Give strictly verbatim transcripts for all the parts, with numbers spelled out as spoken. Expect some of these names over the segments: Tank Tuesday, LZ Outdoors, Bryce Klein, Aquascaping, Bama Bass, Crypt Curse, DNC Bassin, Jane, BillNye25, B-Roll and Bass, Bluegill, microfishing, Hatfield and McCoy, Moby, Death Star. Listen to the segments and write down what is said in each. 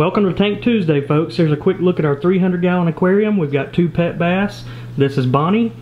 Welcome to Tank Tuesday, folks. Here's a quick look at our three hundred gallon aquarium. We've got two pet bass. This is Bonnie,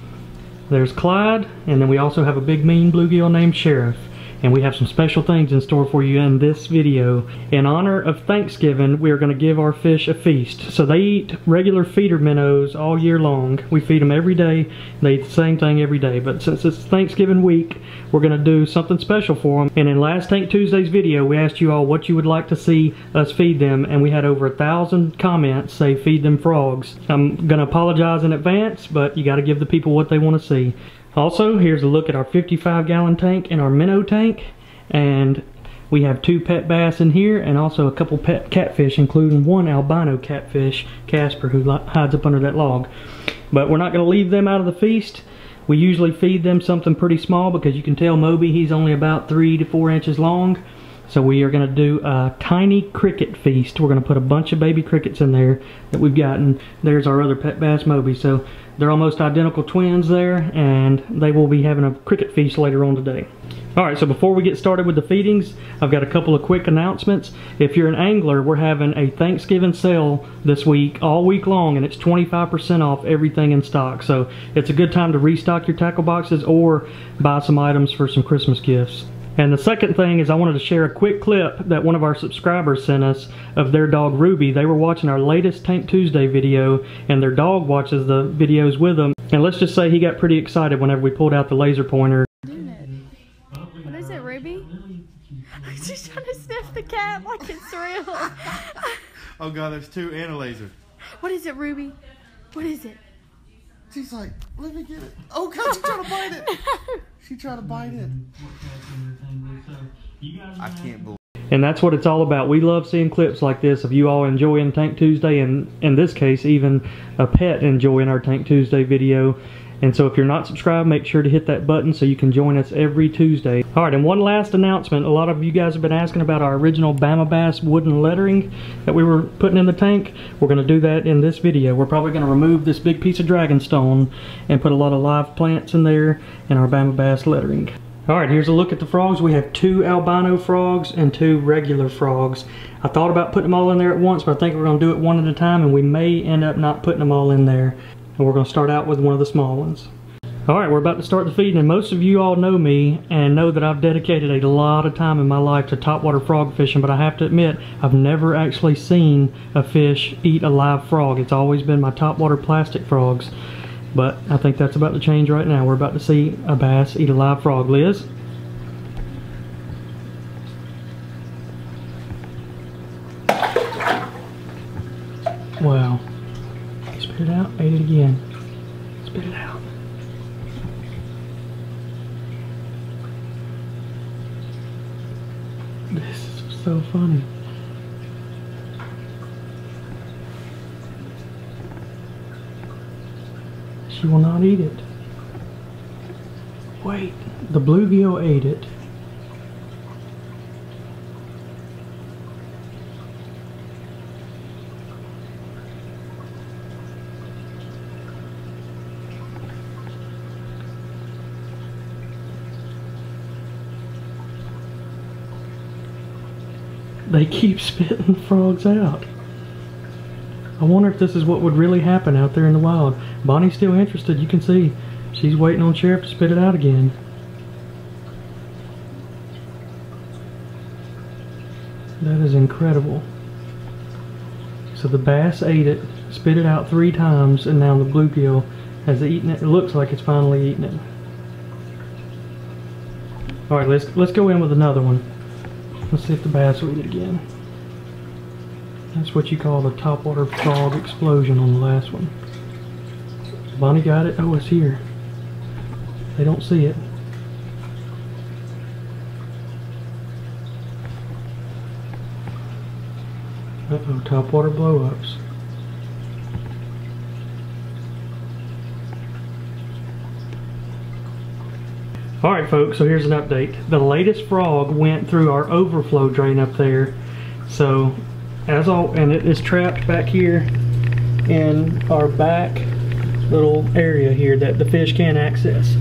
there's Clyde, and then we also have a big mean bluegill named Sheriff. And we have some special things in store for you in this video. In honor of Thanksgiving, we are going to give our fish a feast. So they eat regular feeder minnows all year long. We feed them every day. They eat the same thing every day. But since it's Thanksgiving week, we're going to do something special for them. And in last Tank Tuesday's video, we asked you all what you would like to see us feed them. And we had over a thousand comments say feed them frogs. I'm going to apologize in advance, but you got to give the people what they want to see. Also, here's a look at our fifty-five gallon tank and our minnow tank, and we have two pet bass in here and also a couple pet catfish, including one albino catfish, Casper, who hides up under that log. But we're not going to leave them out of the feast. We usually feed them something pretty small because you can tell Moby, he's only about three to four inches long. So we are going to do a tiny cricket feast. We're going to put a bunch of baby crickets in there that we've gotten. There's our other pet bass, Moby. So they're almost identical twins there, and they will be having a cricket feast later on today. Alright, so before we get started with the feedings, I've got a couple of quick announcements. If you're an angler, we're having a Thanksgiving sale this week, all week long, and it's twenty-five percent off everything in stock. So it's a good time to restock your tackle boxes or buy some items for some Christmas gifts. And the second thing is I wanted to share a quick clip that one of our subscribers sent us of their dog Ruby. They were watching our latest Tank Tuesday video, and their dog watches the videos with them. And let's just say he got pretty excited whenever we pulled out the laser pointer. What is it, Ruby? I'm just trying to sniff the cat like it's real. Oh God, there's two and a laser. What is it, Ruby? What is it? She's like, let me get it. Oh God, she tried to bite it. She tried to bite it. I can't believe. And that's what it's all about. We love seeing clips like this of you all enjoying Tank Tuesday, and in this case, even a pet enjoying our Tank Tuesday video. And so if you're not subscribed, make sure to hit that button so you can join us every Tuesday. Alright, and one last announcement. A lot of you guys have been asking about our original Bama Bass wooden lettering that we were putting in the tank. We're going to do that in this video. We're probably going to remove this big piece of Dragon Stone and put a lot of live plants in there and our Bama Bass lettering. Alright, here's a look at the frogs. We have two albino frogs and two regular frogs. I thought about putting them all in there at once, but I think we're going to do it one at a time, and we may end up not putting them all in there. And we're going to start out with one of the small ones. Alright, we're about to start the feeding, and most of you all know me and know that I've dedicated a lot of time in my life to topwater frog fishing, but I have to admit, I've never actually seen a fish eat a live frog. It's always been my topwater plastic frogs, but I think that's about to change right now. We're about to see a bass eat a live frog. Liz? Wow. Spit it out, ate it again. Spit it out. This is so funny. She will not eat it. Wait, the bluegill ate it. They keep spitting the frogs out. I wonder if this is what would really happen out there in the wild. Bonnie's still interested. You can see she's waiting on Sheriff to spit it out again. That is incredible. So the bass ate it, spit it out three times, and now the bluegill has eaten it. It looks like it's finally eaten it. Alright, let's, let's go in with another one. Let's see if the bass will eat again. That's what you call the topwater frog explosion on the last one. Bonnie got it. Oh, it's here. They don't see it. Uh-oh, topwater blow-ups. Alright folks, so here's an update. The latest frog went through our overflow drain up there. So, as all, and it is trapped back here in our back little area here that the fish can't access.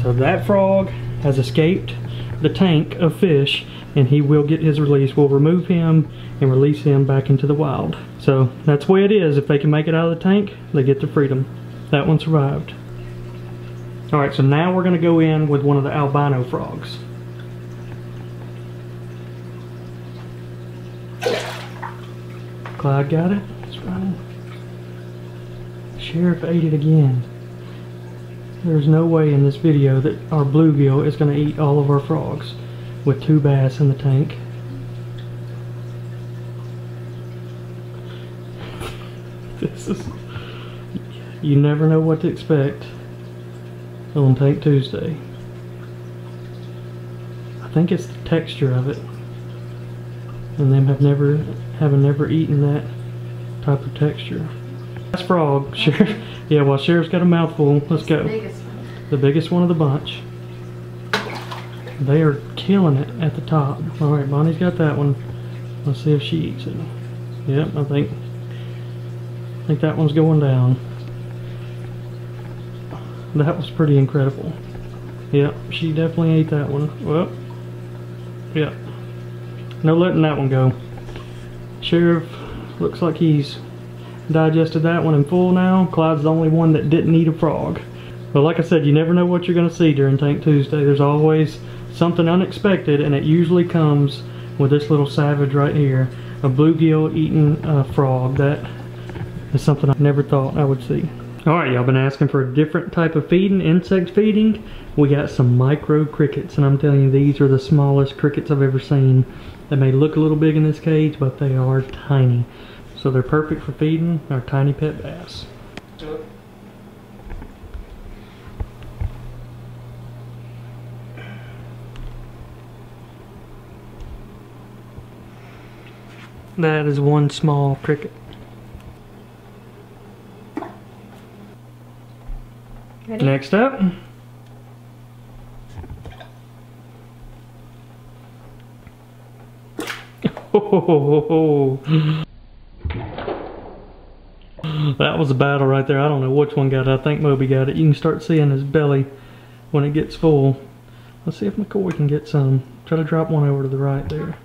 So that frog has escaped the tank of fish and he will get his release. We'll remove him and release him back into the wild. So that's the way it is. If they can make it out of the tank, they get their freedom. That one survived. Alright, so now we're going to go in with one of the albino frogs. Clyde got it. That's right. Sheriff ate it again. There's no way in this video that our bluegill is going to eat all of our frogs with two bass in the tank. This is... you never know what to expect on Tank Tuesday. I think it's the texture of it, and them have never, having never eaten that type of texture. That's frog, Sheriff. Yeah, well, Sheriff's got a mouthful. Let's go. The biggest one. The biggest one of the bunch. They are killing it at the top. All right, Bonnie's got that one. Let's see if she eats it. Yep, I think, I think that one's going down. That was pretty incredible. Yep, she definitely ate that one. Well, yep. No letting that one go. Sheriff looks like he's digested that one in full now. Clyde's the only one that didn't eat a frog. But like I said, you never know what you're going to see during Tank Tuesday. There's always something unexpected, and it usually comes with this little savage right here. A bluegill eating a frog. That is something I never thought I would see. Alright, y'all been asking for a different type of feeding, insect feeding. We got some micro crickets, and I'm telling you, these are the smallest crickets I've ever seen. They may look a little big in this cage, but they are tiny. So they're perfect for feeding our tiny pet bass. That is one small cricket. Ready? Next up, oh, that was a battle right there. I don't know which one got it. I think Moby got it. You can start seeing his belly when it gets full. Let's see if McCoy can get some. Try to drop one over to the right there.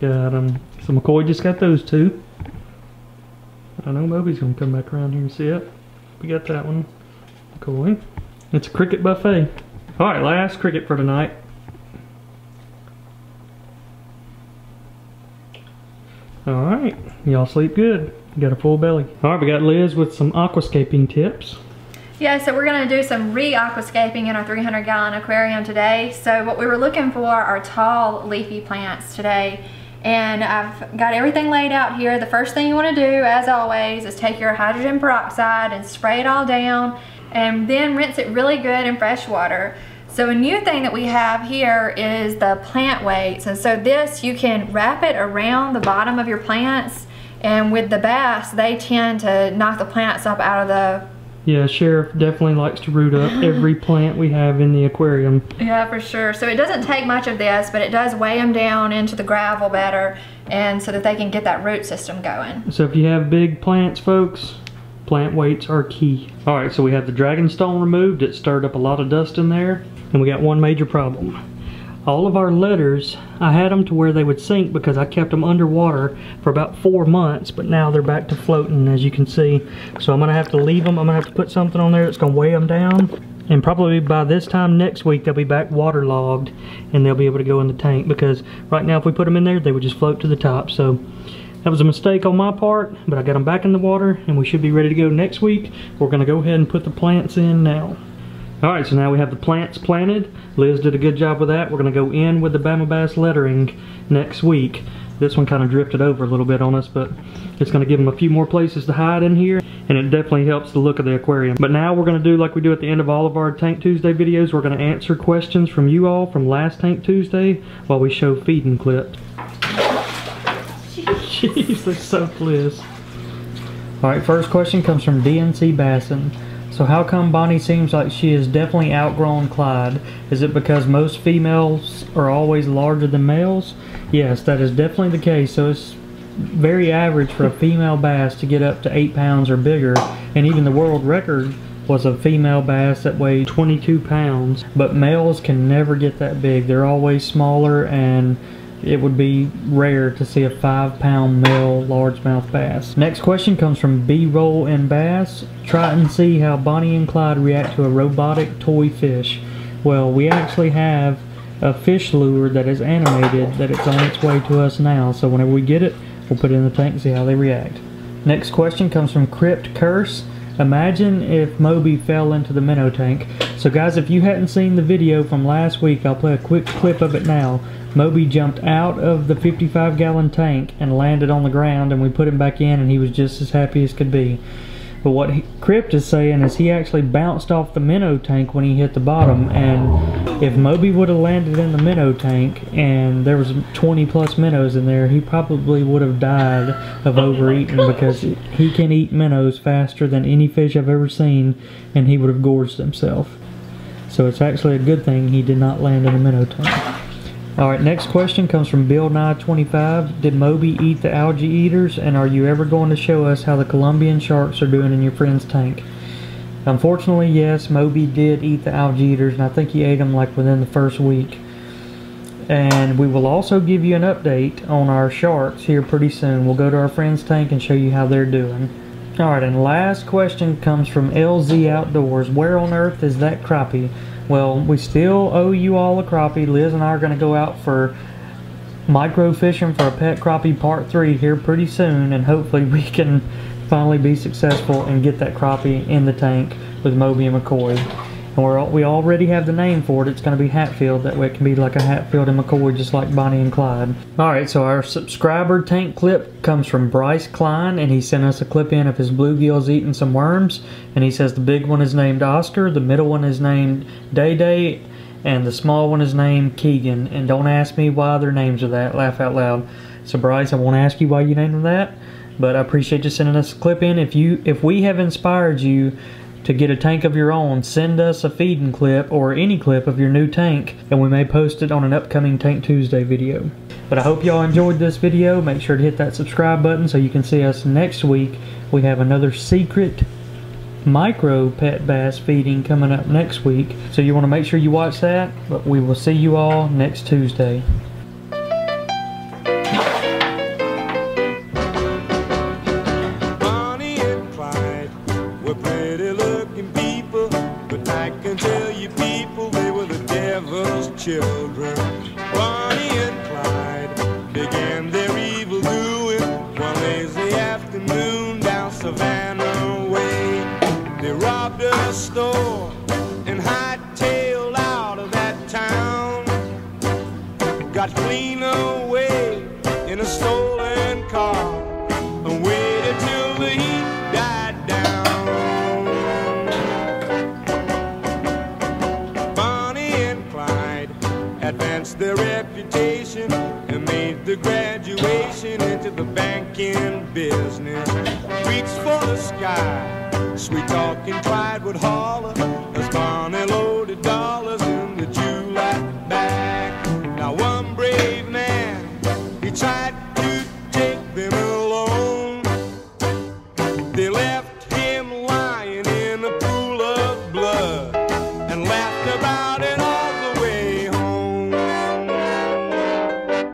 Got him. So McCoy just got those two. I know Moby's going to come back around here and see it. We got that one. McCoy. It's a cricket buffet. Alright, last cricket for tonight. Alright, y'all sleep good. You got a full belly. Alright, we got Liz with some aquascaping tips. Yeah, so we're going to do some re-aquascaping in our three hundred gallon aquarium today. So what we were looking for are tall leafy plants today. And I've got everything laid out here. The first thing you want to do, as always, is take your hydrogen peroxide and spray it all down, and then rinse it really good in fresh water. So a new thing that we have here is the plant weights. And so this, you can wrap it around the bottom of your plants, and with the bass, they tend to knock the plants up out of the... Yeah, Sheriff definitely likes to root up every plant we have in the aquarium. Yeah, for sure. So it doesn't take much of this, but it does weigh them down into the gravel better, and so that they can get that root system going. So if you have big plants, folks, plant weights are key. Alright, so we have the Dragon Stone removed. It stirred up a lot of dust in there, and we got one major problem. All of our letters, I had them to where they would sink because I kept them underwater for about four months, but now they're back to floating, as you can see. So I'm going to have to leave them. I'm going to have to put something on there that's going to weigh them down. And probably by this time next week, they'll be back waterlogged, and they'll be able to go in the tank, because right now if we put them in there, they would just float to the top. So that was a mistake on my part, but I got them back in the water, and we should be ready to go next week. We're going to go ahead and put the plants in now. Alright, so now we have the plants planted. Liz did a good job with that. We're going to go in with the Bama Bass lettering next week. This one kind of drifted over a little bit on us, but it's going to give them a few more places to hide in here, and it definitely helps the look of the aquarium. But now we're going to do like we do at the end of all of our Tank Tuesday videos. We're going to answer questions from you all from last Tank Tuesday while we show feeding clips. Jeez, that's so Liz. Alright, first question comes from D N C Bassin. So how come Bonnie seems like she is definitely outgrown Clyde? Is it because most females are always larger than males? Yes, that is definitely the case. So it's very average for a female bass to get up to eight pounds or bigger, and even the world record was a female bass that weighed twenty-two pounds, but males can never get that big. They're always smaller, and it would be rare to see a five pound male largemouth bass. Next question comes from B-Roll and Bass. Try and see how Bonnie and Clyde react to a robotic toy fish. Well, we actually have a fish lure that is animated that it's on its way to us now, so whenever we get it, we'll put it in the tank and see how they react. Next question comes from Crypt Curse. Imagine if Moby fell into the minnow tank. So guys, if you hadn't seen the video from last week, I'll play a quick clip of it now. Moby jumped out of the fifty-five gallon tank and landed on the ground, and we put him back in and he was just as happy as could be. But what he, Crypt is saying is he actually bounced off the minnow tank when he hit the bottom, and if Moby would have landed in the minnow tank and there was twenty plus minnows in there, he probably would have died of overeating because he can eat minnows faster than any fish I've ever seen, and he would have gorged himself. So it's actually a good thing he did not land in the minnow tank. Alright, next question comes from Bill Nye twenty-five. Did Moby eat the algae eaters, and are you ever going to show us how the Colombian sharks are doing in your friend's tank? Unfortunately, yes, Moby did eat the algae eaters, and I think he ate them like within the first week. And we will also give you an update on our sharks here pretty soon. We'll go to our friend's tank and show you how they're doing. Alright, and last question comes from L Z Outdoors. Where on earth is that crappie? Well, we still owe you all a crappie. Liz and I are going to go out for micro fishing for a pet crappie part three here pretty soon, and hopefully we can finally be successful and get that crappie in the tank with Moby and McCoy. And we're, we already have the name for it. It's going to be Hatfield. That way it can be like a Hatfield and McCoy, just like Bonnie and Clyde. Alright, so our subscriber tank clip comes from Bryce Klein, and he sent us a clip in of his bluegills eating some worms. And he says the big one is named Oscar, the middle one is named Day Day, and the small one is named Keegan. And don't ask me why their names are that. Laugh out loud. So Bryce, I won't ask you why you named them that, but I appreciate you sending us a clip in. If you, if we have inspired you to get a tank of your own, send us a feeding clip or any clip of your new tank, and we may post it on an upcoming Tank Tuesday video. But I hope y'all enjoyed this video. Make sure to hit that subscribe button so you can see us next week. We have another secret micro pet bass feeding coming up next week, so you want to make sure you watch that. But we will see you all next Tuesday. Children, Bonnie and Clyde, began their evil doing one lazy afternoon down Savannah way. They robbed a store and hightailed out of that town. Got clean away in a stolen car and waited till the heat died down. Advanced their reputation and made the graduation into the banking business. Reached for the sky, sweet talking pride would holler as Bonnie